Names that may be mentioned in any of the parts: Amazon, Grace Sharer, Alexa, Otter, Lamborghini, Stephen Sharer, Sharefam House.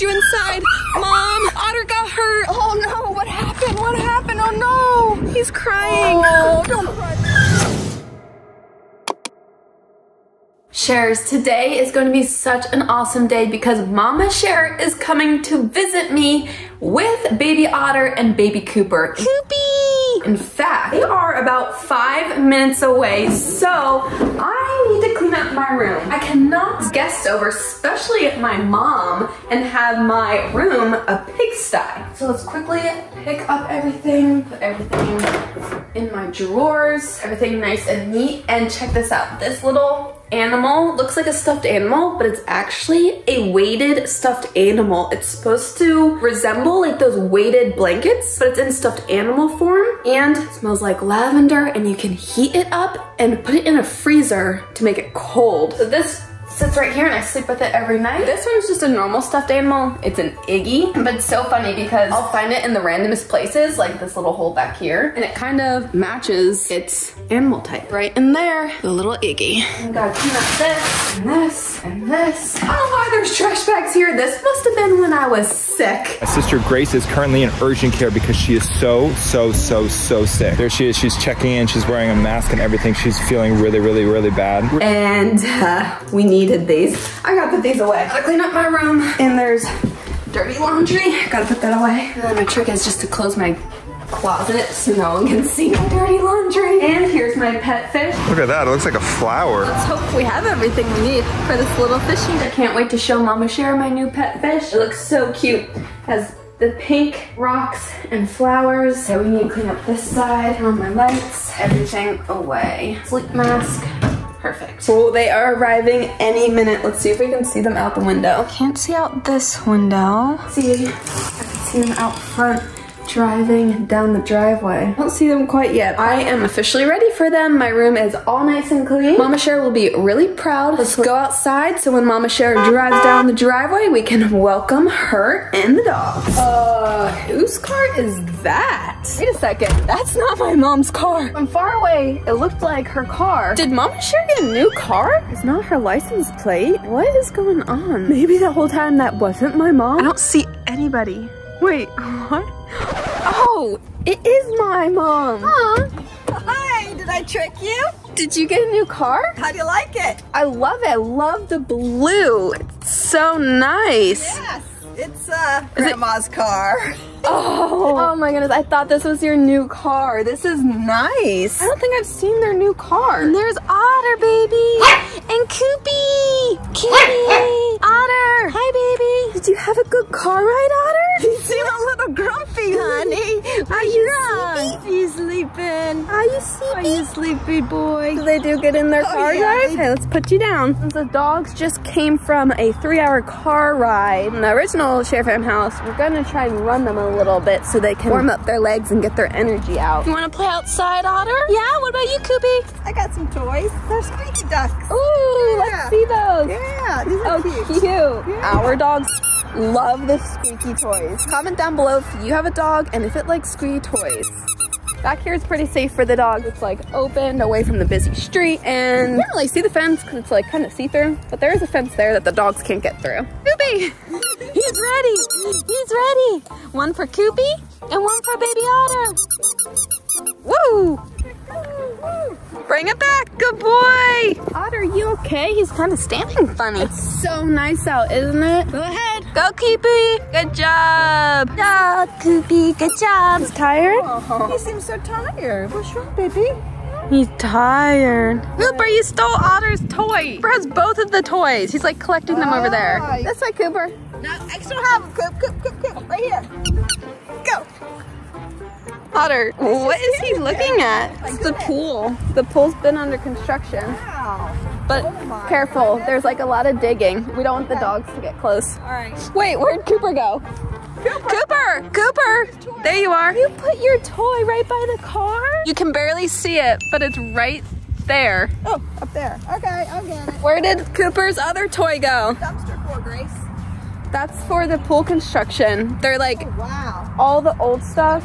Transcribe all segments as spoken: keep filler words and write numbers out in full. get you inside. Mom, Otter got hurt. Oh no, what happened? What happened? Oh no. He's crying. Oh, don't cry. Sharers, today is going to be such an awesome day because Mama Sharer is coming to visit me with baby Otter and baby Cooper. Coopy! In fact, they are about five minutes away, so I need to clean up my room. I cannot guest over, especially my mom, and have my room a pigsty. So let's quickly pick up everything, put everything in my drawers, everything nice and neat, and check this out. This little animal looks like a stuffed animal, but it's actually a weighted stuffed animal. It's supposed to resemble like those weighted blankets, but it's in stuffed animal form and smells like lavender, and you can heat it up and put it in a freezer to make it cold. So this sits right here and I sleep with it every night. This one's just a normal stuffed animal. It's an Iggy, but it's so funny because I'll find it in the randomest places, like this little hole back here, and it kind of matches its animal type. Right in there, the little Iggy. I gotta clean up this, and this, and this. I don't know why there's trash bags here. This must have been when I was sick. My sister Grace is currently in urgent care because she is so, so, so, so sick. There she is, she's checking in, she's wearing a mask and everything. She's feeling really, really, really bad. And uh, we need these. I gotta put these away. I clean up my room and there's dirty laundry. I gotta put that away. And then my trick is just to close my closet so no one can see my dirty laundry. And here's my pet fish. Look at that, it looks like a flower. Let's hope we have everything we need for this little fishy. I can't wait to show Mama Sharer my new pet fish. It looks so cute. It has the pink rocks and flowers. So we need to clean up this side, all my lights, everything away. Sleep mask. Perfect. So they are arriving any minute. Let's see if we can see them out the window. Can't see out this window. See, I can see them out front driving down the driveway. Don't see them quite yet. I am officially ready for them. My room is all nice and clean. Mama Sharer will be really proud. Let's go outside so when Mama Sharer drives down the driveway, we can welcome her and the dogs. Uh, whose car is that? Wait a second, that's not my mom's car. From far away, it looked like her car. Did Mama Sharer get a new car? It's not her license plate. What is going on? Maybe the whole time that wasn't my mom. I don't see anybody. Wait, what? Oh, it is my mom. Aww. Hi, did I trick you? Did you get a new car? How do you like it? I love it. I love the blue. It's so nice. Yes, it's uh, Grandma's car. Oh, oh my goodness. I thought this was your new car. This is nice. I don't think I've seen their new car. And there's Otter, baby. And Coopy. Coopy. Otter. Hi, baby. Did you have a good car ride, Otter? You seem a little grumpy, honey. Are you sleepy? He's sleeping. Are you sleepy? Are you sleepy, boy? So they do get in their oh, car, yeah, guys? Okay, let's put you down. The dogs just came from a three-hour car ride in the original Sharefam House. We're gonna try and run them a little bit so they can warm up their legs and get their energy out. You wanna play outside, Otter? Yeah, what about you, Coopy? I got some toys. They're squeaky ducks. Ooh, yeah. Let's see those. Yeah, these are oh, cute. cute. Yeah. Our dogs love the squeaky toys. Comment down below if you have a dog and if it likes squeaky toys. Back here is pretty safe for the dog. It's like open, away from the busy street, and you can't really see the fence because it's like kind of see-through, but there is a fence there that the dogs can't get through. Coopy! He's ready! He's ready! One for Coopy and one for baby Otter. Woo! Bring it back, good boy! Otter, you okay? He's kind of standing funny. It's so nice out, isn't it? Go ahead. Go, Coopy. Good job. Good job, Coopy. Good job. He's tired? Oh. He seems so tired. What's wrong, baby? He's tired. Cooper, you stole Otter's toy. Cooper has both of the toys. He's like collecting them oh, over there. That's like Cooper. No, I still have him. Coop, Coop, Coop, Coop. Right here. Go. Otter, what is he looking at? It's the pool. The pool's been under construction. Wow. But oh careful, goodness. There's like a lot of digging. We don't want the dogs to get close. All right. Wait, where'd Cooper go? Cooper! Cooper! Cooper. There you are. You put your toy right by the car? You can barely see it, but it's right there. Oh, up there. Okay, I'll get it. Where did Cooper's other toy go? Dumpster for Grace. That's for the pool construction. They're like, oh, wow. All the old stuff.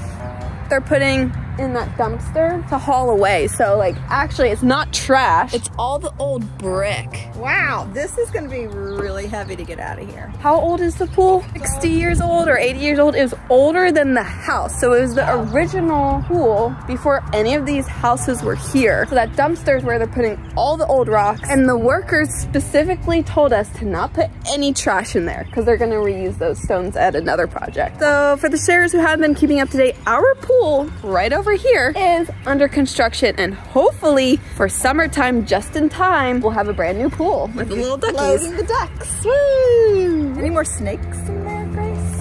They're putting in that dumpster to haul away. So like, actually it's not trash. It's all the old brick. Wow, this is gonna be really heavy to get out of here. How old is the pool? sixty years old or eighty years old. Is older than the house. So it was the original pool before any of these houses were here. So that dumpster is where they're putting all the old rocks. And the workers specifically told us to not put any trash in there because they're gonna reuse those stones at another project. So for the Sharers who have been keeping up to date, our pool right over here is under construction, and hopefully for summertime, just in time, we'll have a brand new pool with the little duckies. Loading the ducks. Woo! Any more snakes in there, Grace?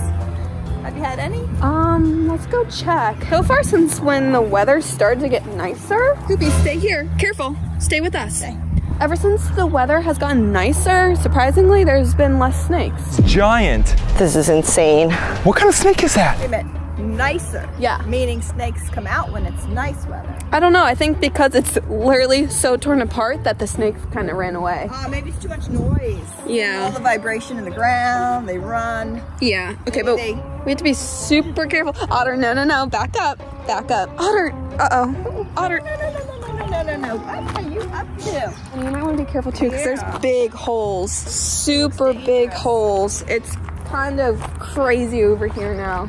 Have you had any? Um, let's go check. So far, since when the weather started to get nicer. Goopy, stay here. Careful. Stay with us. Okay. Ever since the weather has gotten nicer, surprisingly, there's been less snakes. It's giant. This is insane. What kind of snake is that? Wait a minute. Nicer. Yeah. Meaning snakes come out when it's nice weather. I don't know. I think because it's literally so torn apart that the snakes kind of ran away. Oh, uh, maybe it's too much noise. Yeah. All the vibration in the ground. They run. Yeah. Okay, maybe but they... we have to be super careful. Otter, no, no, no. Back up. Back up. Otter. Uh-oh. Otter. No, no, no, no, no, no, no, no. What are you up to? And you might want to be careful, too, because yeah. There's big holes. Super big holes. It's kind of crazy over here now.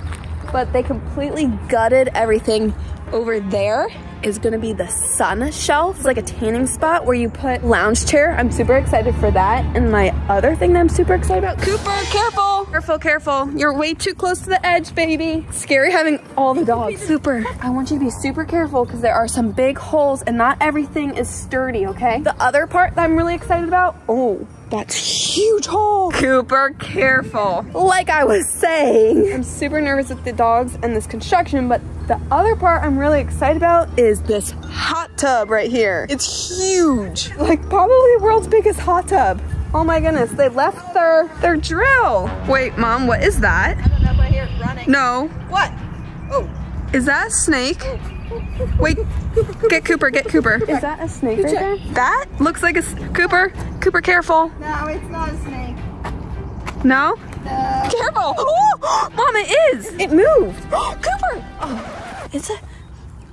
But they completely gutted everything. Over there is gonna be the sun shelf. It's like a tanning spot where you put lounge chair. I'm super excited for that. And my other thing that I'm super excited about, Cooper, careful. Careful, careful. You're way too close to the edge, baby. It's scary having all the dogs. Cooper, I want you to be super careful because there are some big holes and not everything is sturdy, okay? The other part that I'm really excited about, oh, that's huge hole. Cooper, careful. Like I was saying, I'm super nervous with the dogs and this construction, but the other part I'm really excited about is this hot tub right here. It's huge. Like probably the world's biggest hot tub. Oh my goodness, they left their, their drill. Wait, Mom, what is that? I don't know, but I hear it running. No. What? Oh. Is that a snake? Wait, get Cooper, get Cooper. Is that a snake right there? That looks like a, Cooper, Cooper, careful. No, it's not a snake. No? No. Careful. Oh, Mom, it is. It moved. Cooper. Oh, it's a,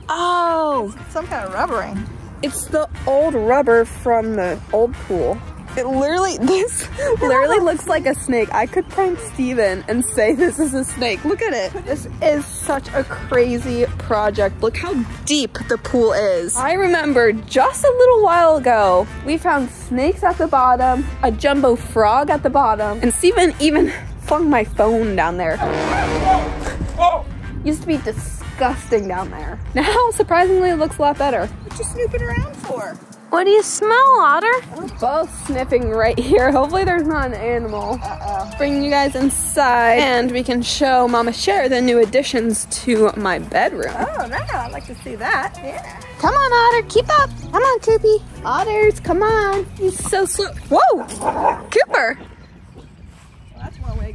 oh. It's some kind of rubbering. It's the old rubber from the old pool. It literally, this literally looks like a snake. I could prank Steven and say this is a snake. Look at it. This is such a crazy project. Look how deep the pool is. I remember just a little while ago, we found snakes at the bottom, a jumbo frog at the bottom, and Steven even flung my phone down there. Used to be disgusting down there. Now, surprisingly, it looks a lot better. What you snooping around for? What do you smell, Otter? We're both sniffing right here. Hopefully there's not an animal. Uh-oh. Bringing you guys inside and we can show Mama Sharer the new additions to my bedroom. Oh, no, I'd like to see that. Yeah. Come on, Otter, keep up. Come on, Coopy. Otters, come on. He's so slow. Whoa, Cooper.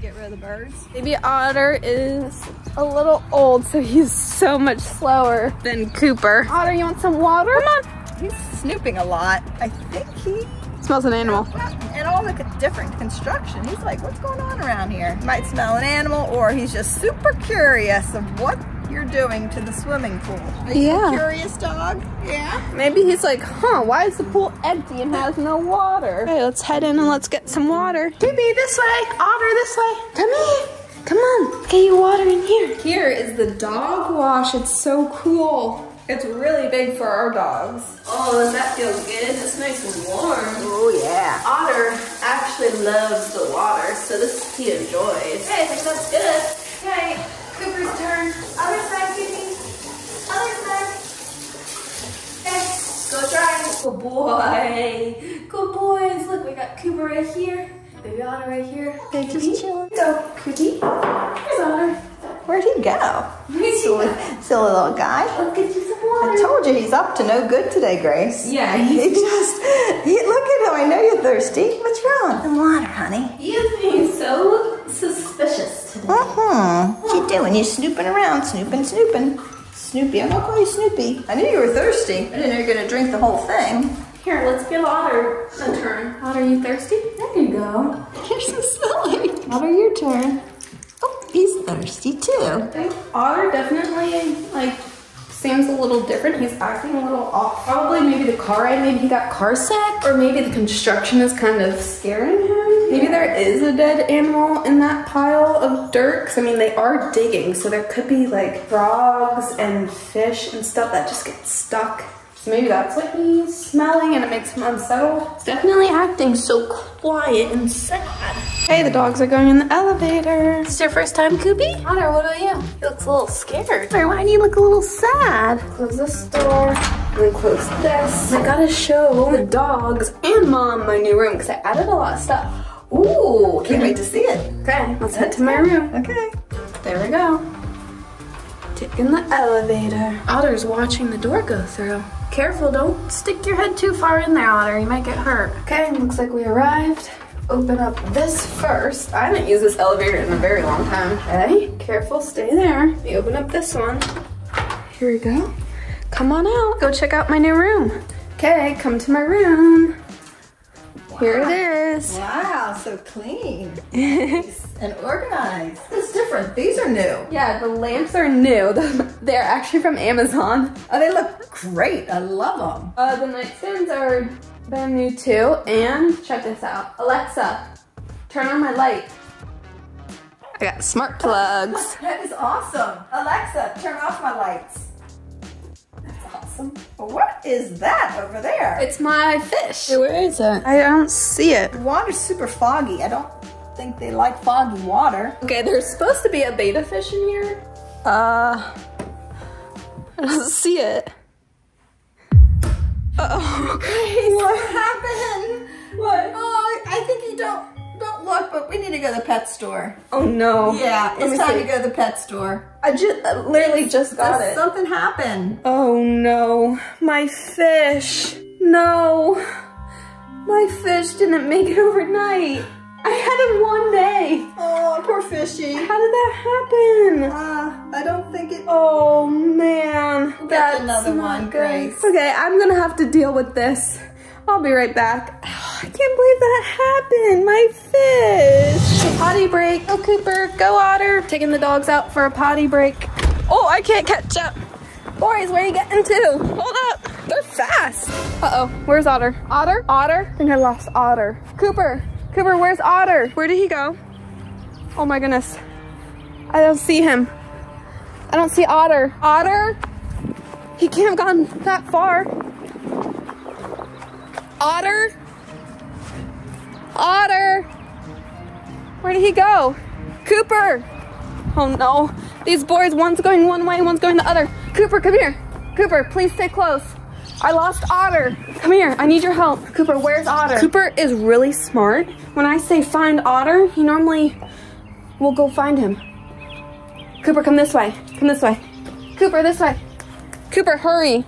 Get rid of the birds. Maybe Otter is a little old, so he's so much slower than Cooper. Otter, you want some water? Come on. He's snooping a lot. I think he smells an animal. And all the different construction. He's like, what's going on around here? He might smell an animal, or he's just super curious of what you're doing to the swimming pool. Are you yeah. a curious dog? Yeah. Maybe he's like, huh, why is the pool empty and has no water? Okay, let's head in and let's get some water. Baby, this way. Otter, this way. Come here. Come on. Get your water in here. Here is the dog wash. It's so cool. It's really big for our dogs. Oh, does that feel good? It's nice and warm. Oh, yeah. Otter actually loves the water, so this he enjoys. Hey, I think that's good. Okay. Hey. Cooper's turn. Other side, Cookie. Other side. Yes. Go try. Good boy. Good boys. Look, we got Cooper right here. Baby Otter right here. They're just chilling. So, Cookie. Here's Otter. Where'd he go? He's silly, silly little guy. Let's get you some water. I told you he's up to no good today, Grace. Yeah. He's he just, he, look at him. I know you're thirsty. What's wrong? Some water, honey. He is being so suspicious today. Mm-hmm. When you're snooping around, snooping, snooping. Snoopy, I'm gonna call you Snoopy. I knew you were thirsty. I didn't know you were gonna drink the whole thing. Here, let's give Otter a turn. Otter, you thirsty? There you go. You're so silly. Otter, your turn. Oh, he's thirsty too. I think Otter definitely like Sam's a little different. He's acting a little off. Probably maybe the car ride, maybe he got car sick, or maybe the construction is kind of scaring him. Maybe there is a dead animal in that pile of dirt. Cause I mean, they are digging, so there could be like frogs and fish and stuff that just get stuck. So maybe that's what he's smelling and it makes him unsettled. He's definitely acting so quiet and sad. Hey, the dogs are going in the elevator. Is this your first time, Koopy? Otter, what about you? He looks a little scared. Otter, why do you look a little sad? Close this door. And close this. I gotta show the dogs and Mom my new room because I added a lot of stuff. Ooh, can't wait to see it. Okay, let's head to my room. Okay. There we go. Taking the elevator. Otter's watching the door go through. Careful, don't stick your head too far in there, Otter. You might get hurt. Okay, looks like we arrived. Open up this first. I haven't used this elevator in a very long time. Okay, careful, stay there. Let me open up this one. Here we go. Come on out, go check out my new room. Okay, come to my room. Wow. Here it is. Wow, so clean. Nice. And organized. It's different. These are new. Yeah, the lamps are new. They're actually from Amazon. Oh, they look great. I love them. Uh, the nightstands are brand new too. And check this out. Alexa, turn on my light. I got smart plugs. That is awesome. Alexa, turn off my lights. What is that over there? It's my fish. Where is it? I don't see it. The water's super foggy. I don't think they like foggy water. Okay, there's supposed to be a betta fish in here. Uh, I don't see it. Uh-oh, Grace. What happened? What? Oh, I think you don't, don't look, but we need to go to the pet store. Oh no. Yeah, it's time see. to go to the pet store. I just I literally just got it. Something happened. Oh no, my fish. No, my fish didn't make it overnight. I had it one day. Oh, poor fishy. How did that happen? Uh, I don't think it. Oh man, we'll that's another one, Grace. Okay, I'm gonna have to deal with this. I'll be right back. Oh, I can't believe that happened. My fish. Potty break. Go Cooper. Go Otter. Taking the dogs out for a potty break. Oh, I can't catch up. Boys, where are you getting to? Hold up. They're fast. Uh-oh. Where's Otter? Otter? Otter? I think I lost Otter. Cooper. Cooper, where's Otter? Where did he go? Oh my goodness. I don't see him. I don't see Otter. Otter? He can't have gone that far. Otter? Otter? Where did he go? Cooper! Oh no. These boys, one's going one way, one's going the other. Cooper, come here. Cooper, please stay close. I lost Otter. Come here, I need your help. Cooper, where's Otter? Cooper is really smart. When I say find Otter, he normally will go find him. Cooper, come this way. Come this way. Cooper, this way. Cooper, hurry.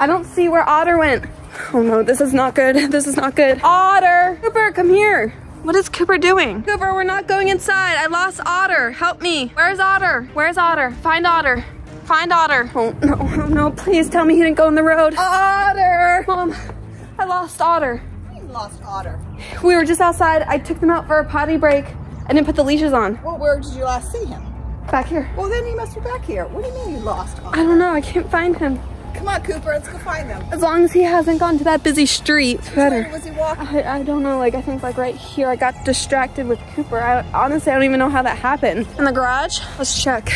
I don't see where Otter went. Oh no, this is not good. This is not good. Otter! Cooper, come here. What is Cooper doing? Cooper, we're not going inside. I lost Otter. Help me. Where's Otter? Where's Otter? Find Otter. Find Otter. Oh no, oh no, please tell me he didn't go on the road. Otter! Mom, I lost Otter. You lost Otter? We were just outside. I took them out for a potty break. I didn't put the leashes on. Well, where did you last see him? Back here. Well, then he must be back here. What do you mean you lost Otter? I don't know. I can't find him. Come on, Cooper, let's go find them. As long as he hasn't gone to that busy street, it's better. Where was he walking? I, I don't know, like I think like right here, I got distracted with Cooper. I honestly, I don't even know how that happened. In the garage, let's check.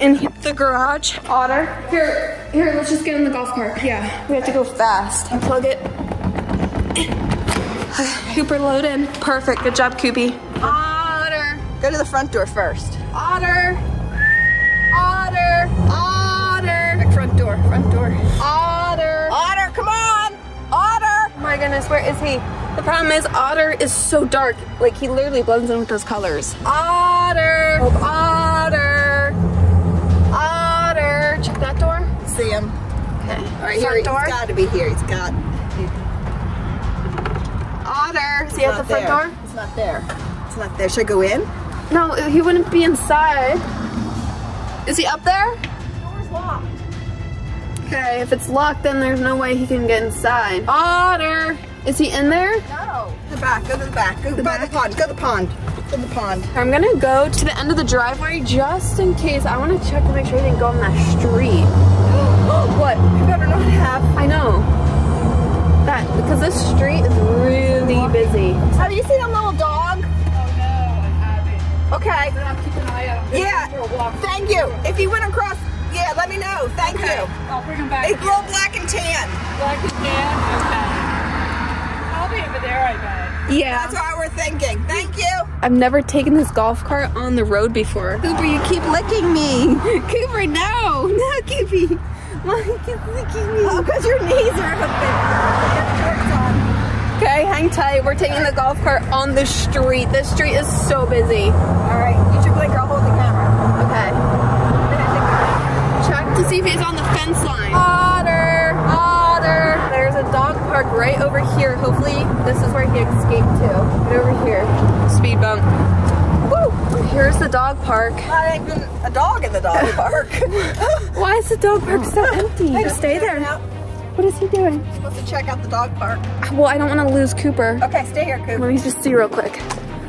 In the garage. Otter, here, here, let's just get in the golf cart. Yeah, we have to go fast. Unplug it. Okay, Cooper, load in. Perfect, good job, Koopy. Otter. Go to the front door first. Otter. Otter. Otter. Front door, front door. Otter! Otter, come on! Otter! Oh my goodness, where is he? The problem is Otter is so dark. Like, he literally blends in with those colors. Otter! Oh, Otter! Otter! Check that door. See him. Okay. All right, here, he's got to be here. He's got... Otter! Is he at the front door? It's not there. It's not there. Should I go in? No, he wouldn't be inside. Is he up there? The door's locked. Okay, if it's locked, then there's no way he can get inside. Otter! Is he in there? No. The back, go to the back. Go the by back. the pond, go to the pond. Go to the pond. I'm gonna go to the end of the driveway just in case. I wanna check to make sure he didn't go on that street. What? You better not have. I know. That, because this street is really busy. Have you seen a little dog? Oh no, I haven't. Okay. Then I'll keep an eye out. Yeah. For a walk. Thank you. If you went across, yeah, let me know. Thank okay. you. I'll bring him back. They grow black and tan. Black and tan? Okay. I'll be over there, I bet. Yeah. That's what we're thinking. Thank you. I've never taken this golf cart on the road before. Cooper, you keep licking me. Cooper, no. No, Cooper. Why you keep licking me? Oh, because your knees are open. Okay, hang tight. We're taking the golf cart on the street. This street is so busy. All right. You should blink or hold the camera. Okay. Check to see if he's on the fence line. Otter. Otter. There's a dog park right over here. Hopefully this is where he escaped to. Right over here. Speed bump. Woo! Here's the dog park. Not even a dog in the dog park. Why is the dog park so empty? Just stay there. Out. What is he doing? He's supposed to check out the dog park. Well, I don't want to lose Cooper. Okay, stay here, Cooper. Let me just see real quick.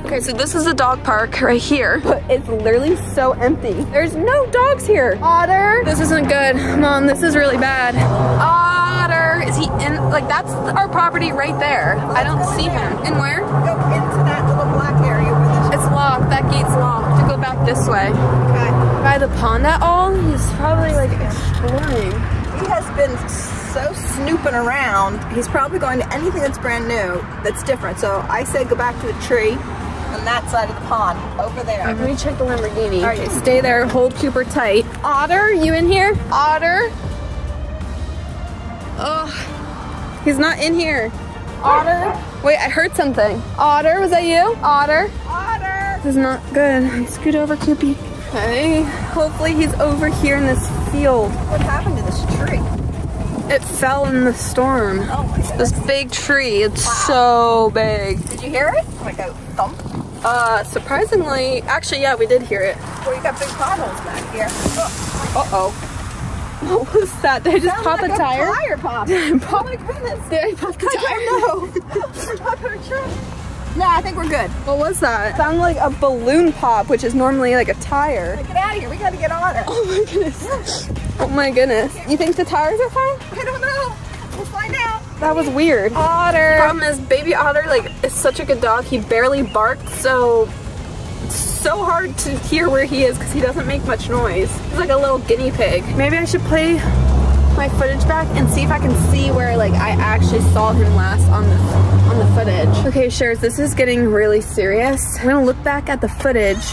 Okay, so this is the dog park right here. But it's literally so empty. There's no dogs here. Otter. This isn't good. Mom, this is really bad. Otter. Is he in? Like, that's our property right there. Well, I don't see there. him. And where? Go into that little black area. Where it's locked. That gate's locked. To go back this way. Okay. By the pond at all? He's probably, like, exploring. He has been so snooping around. He's probably going to anything that's brand new that's different. So I say go back to the tree. On that side of the pond, over there. Let me check the Lamborghini. All right, stay there, hold Cooper tight. Otter, you in here? Otter? Oh, he's not in here. Otter? Wait, I heard something. Otter, was that you? Otter? Otter! This is not good. Scoot over, Coopy. Okay, hopefully he's over here in this field. What happened to this tree? It fell in the storm. Oh my goodness. This big tree, it's wow. so big. Did you hear it? Like a thump? Uh, surprisingly, actually, yeah, we did hear it. Well, you got big potholes back here. Uh-oh. What was that? Did I just pop like a tire? A tire pop. pop. Oh my goodness. Did I pop the tire? I don't know. Nah, I think we're good. What was that? It sounded like a balloon pop, which is normally like a tire. Like, get out of here. We got to get on it. Oh my goodness. Oh my goodness. You think the tires are fine? I don't know. We'll find out. That was weird. Otter. The problem is, baby Otter, like, is such a good dog. He barely barked, so it's so hard to hear where he is because he doesn't make much noise. He's like a little guinea pig. Maybe I should play my footage back and see if I can see where, like, I actually saw him last on the on the footage. Okay, Shares, this is getting really serious. I'm gonna look back at the footage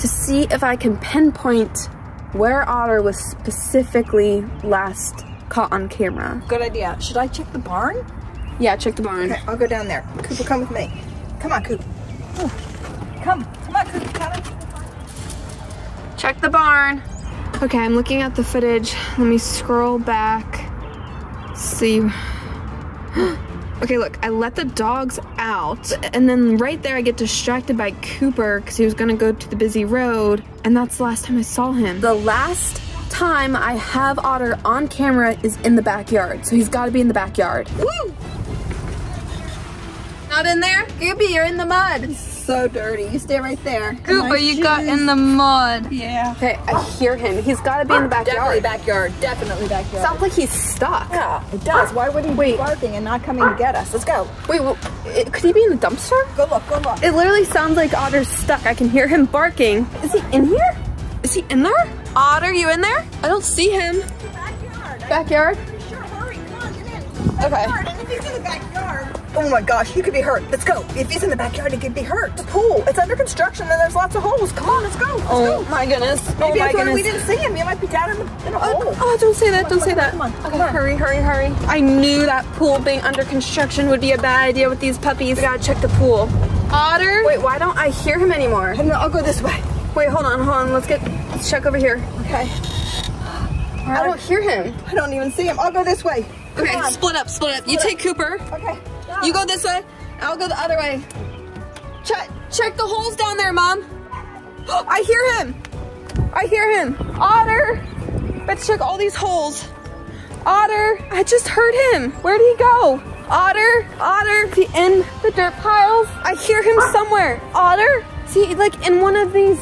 to see if I can pinpoint where Otter was specifically last caught on camera. Good idea. Should I check the barn? Yeah, check the barn. Okay, I'll go down there. Cooper, come with me. Come on, Coop. Oh. Come. Come on, Coop. Come on. Check the barn. Okay, I'm looking at the footage. Let me scroll back. Let's see. Okay, look, I let the dogs out, and then right there I get distracted by Cooper because he was gonna go to the busy road, and that's the last time I saw him. The last time I have Otter on camera is in the backyard, so he's gotta be in the backyard. Woo! Not in there? Goopy, you're in the mud. It's so dirty. You stay right there. Goopy, you shoes. got in the mud. Yeah. Okay, I hear him. He's gotta be in the backyard. Definitely backyard. Definitely backyard. Sounds like he's stuck. Yeah, it does. Why would he Wait. be barking and not coming to get us? Let's go. Wait, well, it, could he be in the dumpster? Go look, go look. It literally sounds like Otter's stuck. I can hear him barking. Is he in here? Is he in there? Otter, you in there? I don't see him. Backyard. Backyard? Sure, hurry. Come on, get in. Backyard. Okay. And if he's in the backyard, oh my gosh, he could be hurt. Let's go. If he's in the backyard, he could be hurt. The pool, it's under construction and there's lots of holes. Come on, let's go. Let's oh go. my goodness. Maybe oh my goodness. we didn't see him. He might be down in, the, in a hole. Oh, oh, don't say that. Don't say that. Come on. Okay, hurry, hurry, hurry. I knew that pool being under construction would be a bad idea with these puppies. We gotta check the pool. Otter? Wait, why don't I hear him anymore? I know, I'll go this way. Wait, hold on, hold on. Let's get, let's check over here. Okay. Right. I don't hear him. I don't even see him. I'll go this way. Come okay, on. split up, split up. Split you up. take Cooper. Okay. You go this way, I'll go the other way. Check, check the holes down there, Mom. I hear him. I hear him. Otter, let's check all these holes. Otter, I just heard him. Where did he go? Otter, Otter, is he in the dirt piles? I hear him somewhere. Otter, is he like in one of these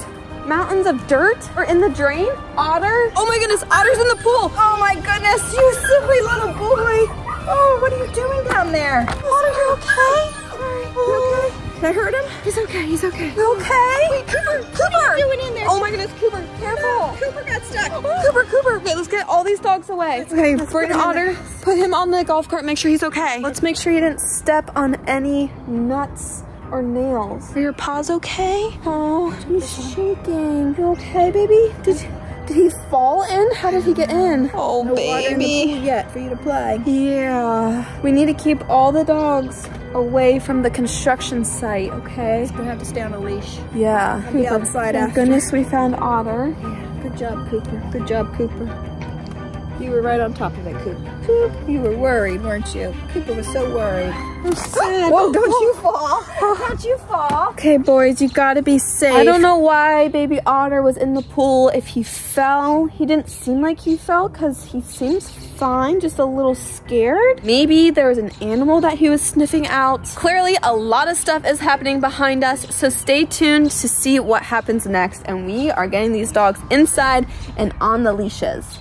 Mountains of dirt are in the drain. Otter. Oh my goodness, Otter's in the pool. Oh my goodness, you silly little boy. Oh, what are you doing down there? Otter, you okay? Sorry, you okay? Did I hurt him? He's okay, he's okay. You okay? Wait, Cooper, Cooper! What are you doing in there? Oh my goodness, Cooper, careful! Cooper got stuck. Cooper, Cooper! Okay, let's get all these dogs away. Okay, bring Otter, put him on the golf cart, make sure he's okay. Let's make sure you didn't step on any nuts or nails. Are your paws okay? Oh, he's shaking. You okay, baby? Did you? Did he fall in? How did he get in? Oh, no baby. Water in the pool yet for you to play. Yeah. We need to keep all the dogs away from the construction site, okay? He's gonna have to stay on a leash. Yeah. I'll be outside after. Thank goodness we found Otter. Yeah. Good job, Cooper. Good job, Cooper. You were right on top of it, Cooper. Coop, you were worried, weren't you? Cooper was so worried. I'm sad. Whoa, don't you fall. Don't you fall. Okay, boys, you gotta be safe. I don't know why baby Otter was in the pool. If he fell, he didn't seem like he fell because he seems fine, just a little scared. Maybe there was an animal that he was sniffing out. Clearly, a lot of stuff is happening behind us, so stay tuned to see what happens next. And we are getting these dogs inside and on the leashes.